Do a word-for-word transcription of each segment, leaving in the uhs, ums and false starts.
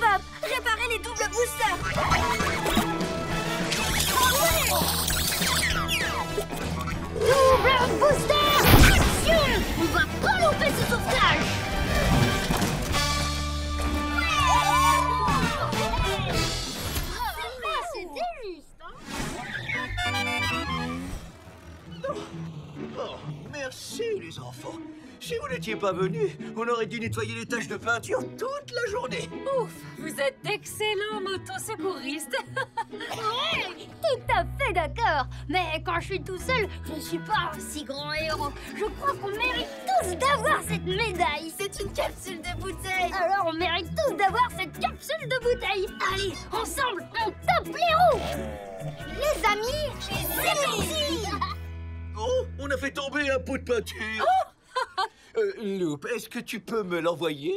Bob, réparez les doubles boosters. Double booster, action! On va pas louper ce sauvetage. Merci les enfants. Si vous n'étiez pas venus, on aurait dû nettoyer les taches de peinture toute la journée. Ouf, vous êtes d'excellents motosecouristes. Ouais, tout à fait d'accord. Mais quand je suis tout seul, je ne suis pas un si grand héros. Je crois qu'on mérite tous d'avoir cette médaille. C'est une capsule de bouteille. Alors on mérite tous d'avoir cette capsule de bouteille. Allez, ensemble, on tape les roues. Les amis, c'est parti. Oh, on a fait tomber un pot de peinture. Oh euh, Loop, est-ce que tu peux me l'envoyer?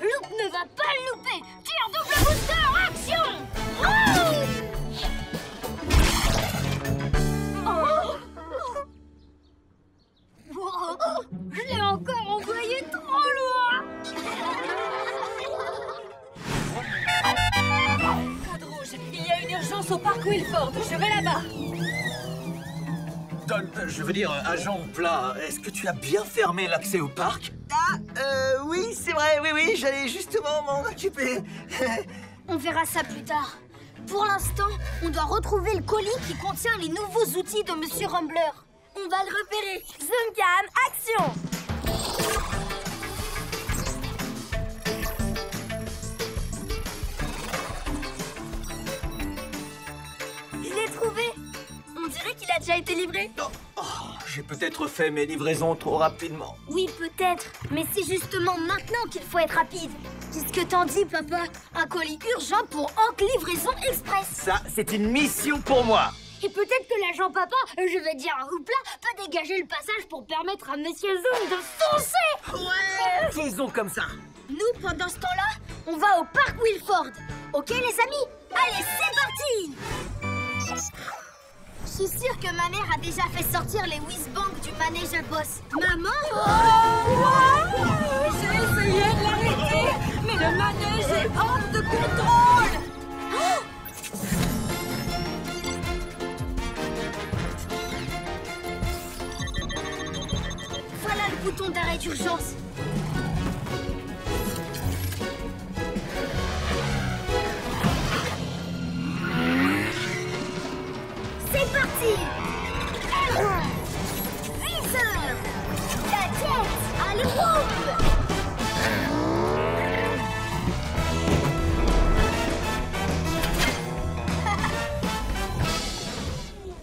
Loop ne va pas le louper. Tire double booster, action! Oh oh oh oh oh, je l'ai encore envoyé trop loin. Code rouge, il y a une urgence au parc Wilford. Je vais là-bas. Don, je veux dire, agent plat, est-ce que tu as bien fermé l'accès au parc? Ah, euh, oui, c'est vrai, oui, oui, j'allais justement m'en occuper. On verra ça plus tard. Pour l'instant, on doit retrouver le colis qui contient les nouveaux outils de Monsieur Rumbler. On va le repérer. Zoom cam, action! Je l'ai trouvé! On dirait qu'il a déjà été livré. Oh, oh, j'ai peut-être fait mes livraisons trop rapidement. Oui, peut-être. Mais c'est justement maintenant qu'il faut être rapide. Qu'est-ce que t'en dis, papa? Un colis urgent pour Hank livraison express. Ça, c'est une mission pour moi. Et peut-être que l'agent papa, je veux dire un houpla, peut dégager le passage pour permettre à Monsieur Zoom de foncer. Ouais, faisons comme ça. Nous, pendant ce temps-là, on va au parc Wilford. Ok, les amis? Allez, c'est parti. Je suis sûre que ma mère a déjà fait sortir les Wiesbang du manège à boss. Maman? Oh, j'ai essayé de l'arrêter, mais le manège est hors de contrôle. Oh, voilà le bouton d'arrêt d'urgence. C'est parti! Viseur! La tête à l'ombre!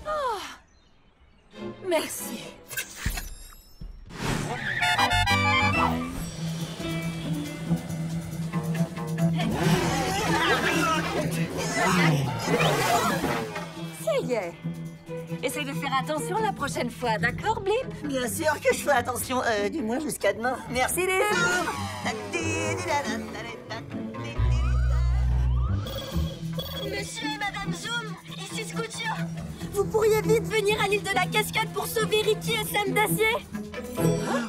Oh, merci! Yeah. Essaye de faire attention la prochaine fois, d'accord, Blip? Bien sûr que je fais attention, euh, du moins jusqu'à demain. Merci les gens. Monsieur et Madame Zoom, ici Scotia. Vous pourriez vite venir à l'île de la Cascade pour sauver Ricky et Sam d'Acier? Hein?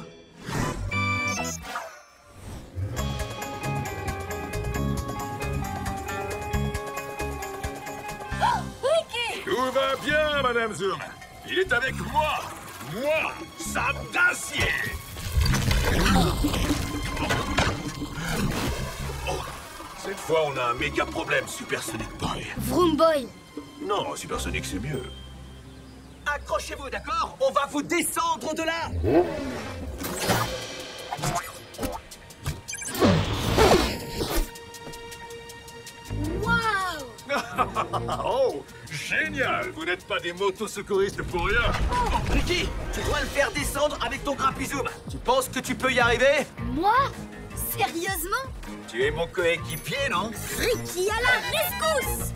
Tout va bien, Madame Zoom. Il est avec moi. Moi, Sam d'Acier. Oh. Cette fois, on a un méga problème, Super Sonic Boy. Vroom Boy. Non, Super Sonic, c'est mieux. Accrochez-vous, d'accord? On va vous descendre de là. Oh. Oh, génial! Vous n'êtes pas des motosecouristes pour rien. Oh, Ricky, tu dois le faire descendre avec ton grimpizoom. Tu penses que tu peux y arriver? Moi? Sérieusement? Tu es mon coéquipier, non? Ricky à la rescousse!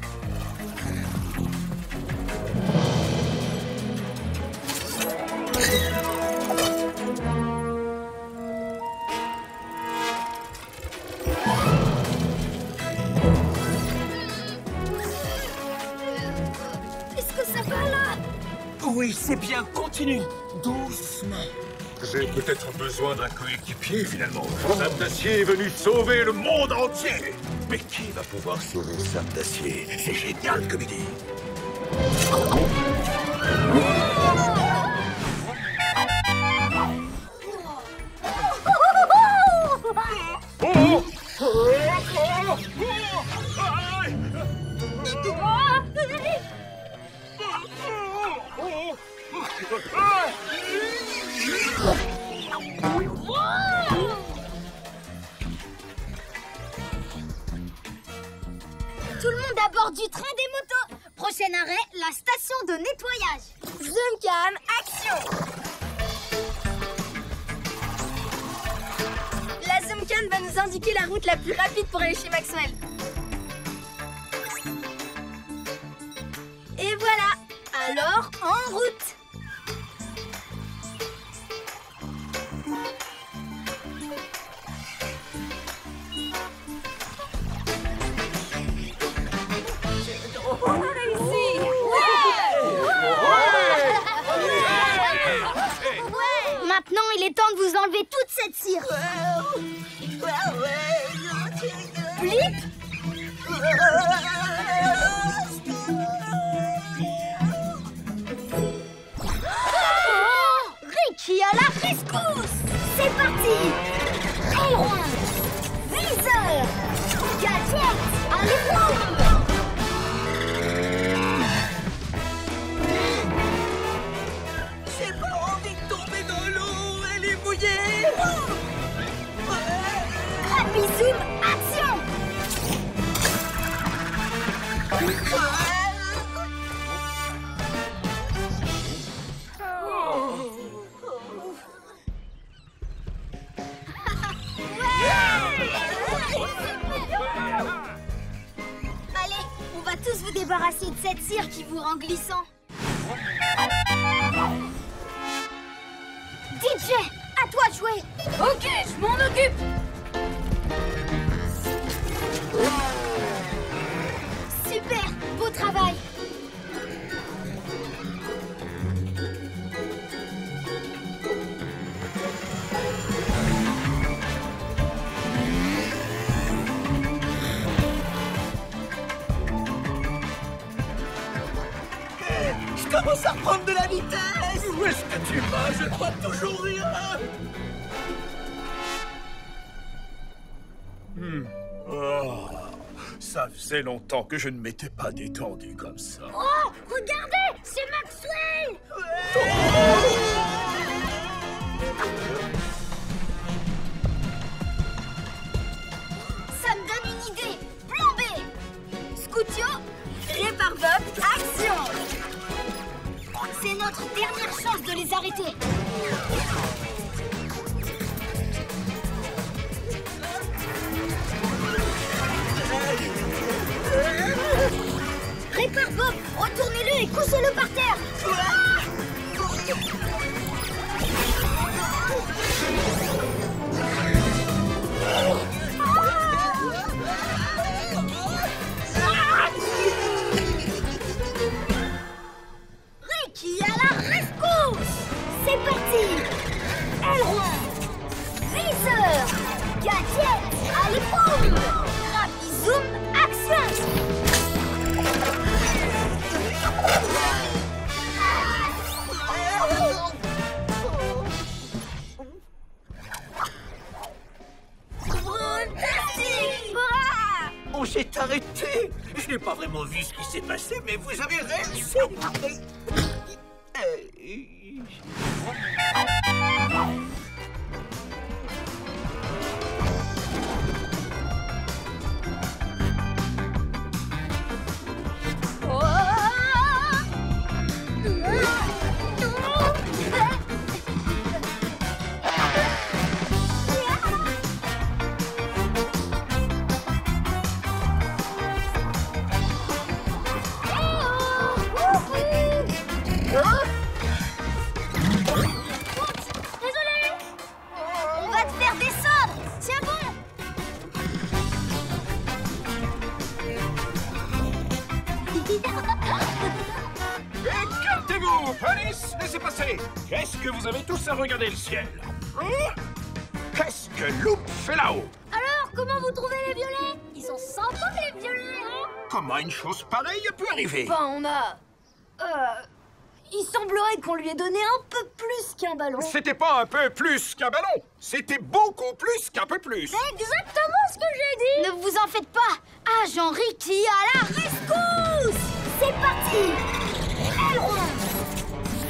Oui, c'est bien, continue. Doucement. j'ai peut-être besoin d'un coéquipier, finalement. Oh. Sam d'Acier est venu sauver le monde entier. Mais qui va pouvoir sauver Sam d'Acier? C'est génial comme idée. Oh, oh, tout le monde à bord du train des motos. Prochain arrêt, la station de nettoyage. Zoom cam, action. La Zoom cam va nous indiquer la route la plus rapide pour aller chez Maxwell. Et voilà. Alors, en route. Maintenant, il est temps de vous enlever toute cette cire. Blip. Oh, Ricky à la rescousse. C'est parti. Aileron, viseur, gadget, allez voir. Zoom, action! Allez, on va tous vous débarrasser de cette cire qui vous rend glissant. D J, à toi de jouer! Ok, je m'en occupe! Super, beau travail. Je commence à reprendre de la vitesse. Où est-ce que tu vas? Je crois toujours rien. Hmm. Oh, ça faisait longtemps que je ne m'étais pas détendu comme ça. Oh, regardez, c'est Maxwell! Ouais. Oh, ça me donne une idée. Plan B. Scoutio, répare Bob, action! C'est notre dernière chance de les arrêter. Répare Bob, retournez-le et couchez-le par terre. Ah, ah, Ricky à la rescousse. C'est parti. Aileron, viseur, gadget, allez boum. Rapid zoom, action. On s'est arrêté. Je n'ai pas vraiment vu ce qui s'est passé, mais vous avez réussi. Désolé. laissez passer. Qu'est-ce que vous avez tous à regarder le ciel? Qu'est-ce que Loop fait là-haut? Alors, comment vous trouvez les violets? Ils sont sympas, les violets, hein? Comment une chose pareille a pu arriver? Ben, on a... Euh... Il semblerait qu'on lui ait donné un peu plus qu'un ballon. C'était pas un peu plus qu'un ballon. C'était beaucoup plus qu'un peu plus. C'est exactement ce que j'ai dit. Ne vous en faites pas. Agent Ricky à la rescousse. C'est parti. Aileron.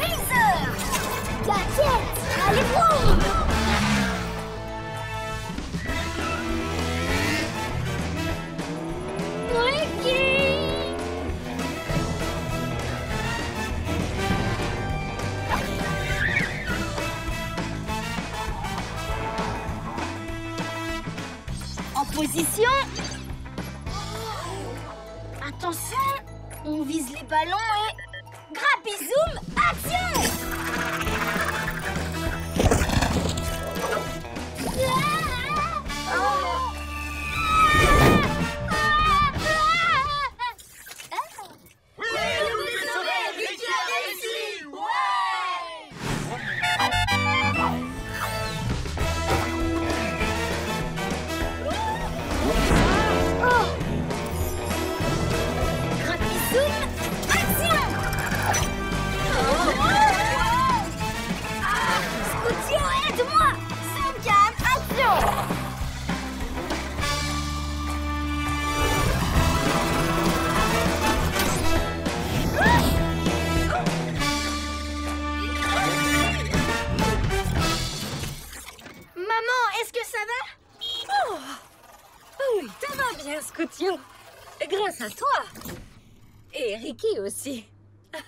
Laser. Gaquette. Allez, boum. Ricky. Position. Attention, on vise les ballons et... Grappy Zoom, action! Scotia, grâce à toi. Et Ricky aussi. Oh,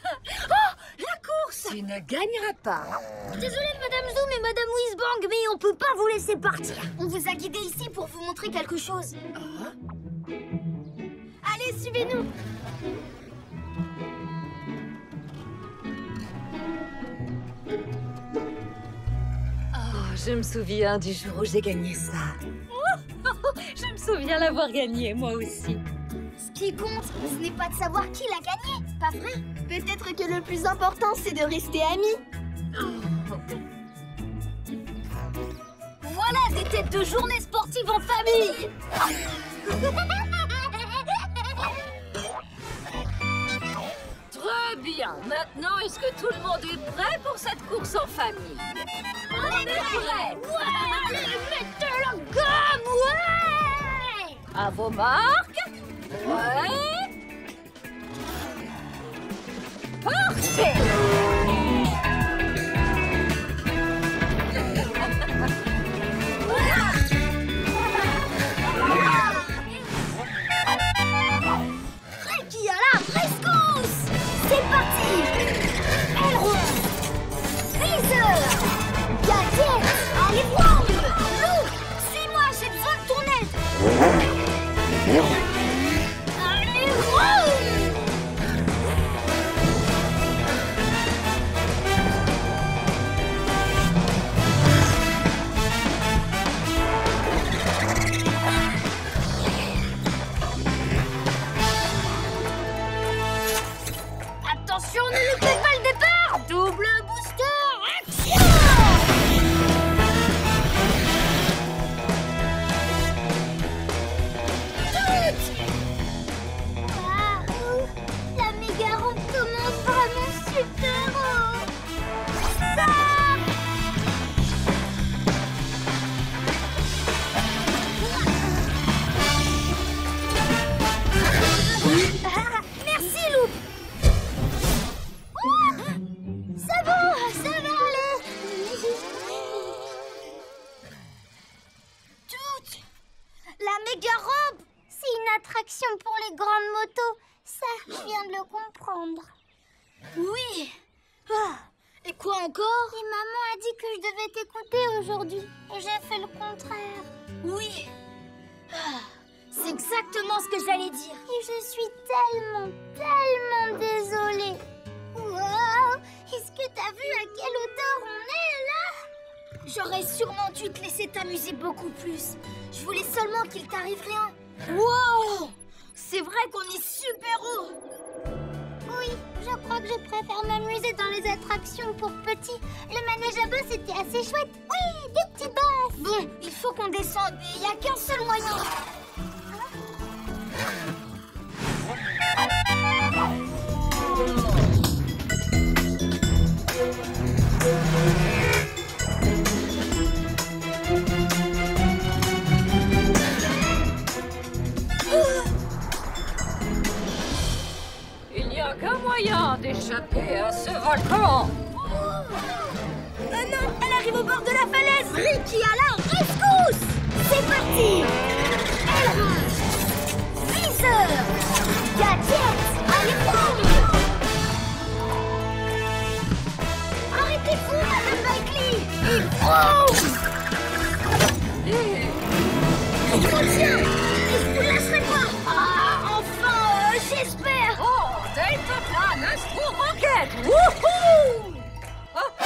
la course! Tu ne gagneras pas. Désolée, Madame Zoom et Madame Wiesbang, mais on peut pas vous laisser partir. On vous a guidé ici pour vous montrer quelque chose. Oh. Allez, suivez-nous. Oh, je me souviens du jour où j'ai gagné ça. Je me souviens l'avoir gagné, moi aussi. Ce qui compte, ce n'est pas de savoir qui l'a gagné, pas vrai? Peut-être que le plus important, c'est de rester amis. Oh. Voilà des têtes de journée sportive en famille. Très bien. Maintenant, est-ce que tout le monde est prêt pour cette course en famille? On, On est prêt. Ouais, allez, mettez leur gomme, ouais. À vos marques. Ouais. Partez. Ricky à la rescousse. C'est parti. Aileron. Laser. Gaquette. Allez, voir. Loup. C'est moi, j'ai besoin de ton aide. Allez, vroom! Attention, ne loupez pas le départ! Double booster! Action! Pour les grandes motos, ça, je viens de le comprendre. Oui. Ah. Et quoi encore? Et maman a dit que je devais t'écouter aujourd'hui. Et j'ai fait le contraire. Oui. Ah. C'est exactement ce que j'allais dire. Et je suis tellement, tellement désolée. Wow. Est-ce que t'as vu à quelle hauteur on est là? J'aurais sûrement dû te laisser t'amuser beaucoup plus. Je voulais seulement qu'il t'arrive rien. Wow! C'est vrai qu'on est super haut. Oui, je je crois que je préfère m'amuser dans les attractions pour petits. Le manège à boss était assez chouette. Oui, des petits boss. Bon, il faut qu'on descende. Il n'y a qu'un seul moyen. D'échapper à ce volcan. Oh euh, non, elle arrive au bord de la falaise. Ricky à la rescousse. C'est parti. Elle range. Viseur. Gadget. Allez, boum. Arrêtez-vous, Madame Bailey. Il faut. Tiens, je vous lâcherai pas. Ah, enfin, euh, j'espère. Oh. Wouhou! Oh, ah!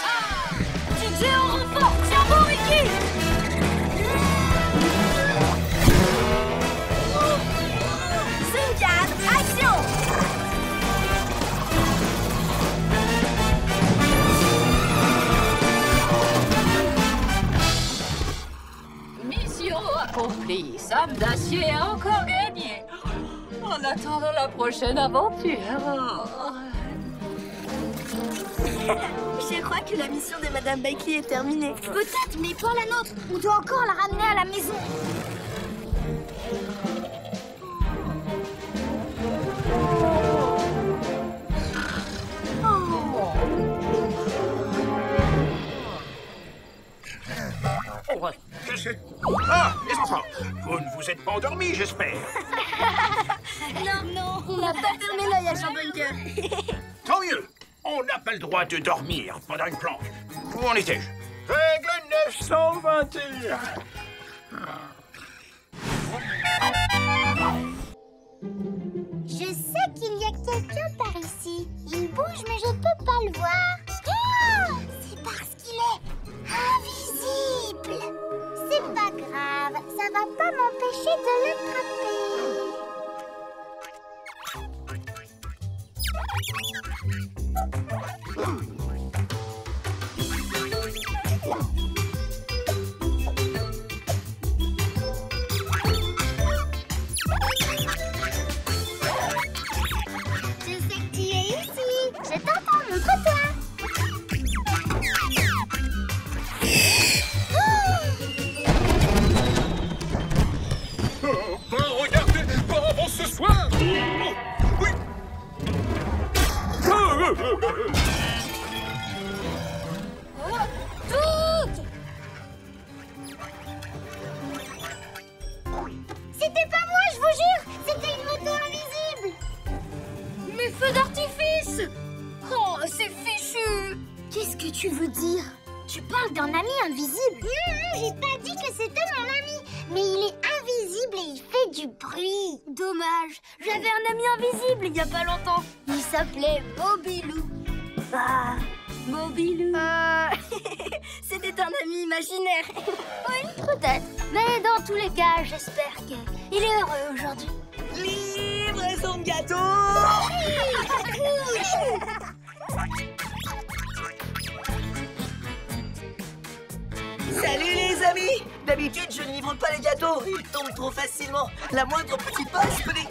D J en renfort! Tiens bon, Ricky! Soujane, action! Mission accomplie. Sam d'Acier a encore gagné. En attendant la prochaine aventure. Je crois que la mission de Madame Bailey est terminée. Peut-être, mais pas la nôtre. On doit encore la ramener à la maison. Oh. Oh. Qu'est-ce que... Ah, les enfants, vous ne vous êtes pas endormis, j'espère. Non, non, on n'a pas fermé l'œil à Jean Bunker. Tant mieux. On n'a pas le droit de dormir pendant une planque. Où en étais-je? Règle neuf cent vingt et un. Je sais qu'il y a quelqu'un par ici. Il bouge, mais je peux pas le voir. Oh! C'est parce qu'il est invisible. C'est pas grave. Ça va pas m'empêcher de l'attraper. La moindre petite passe peut les...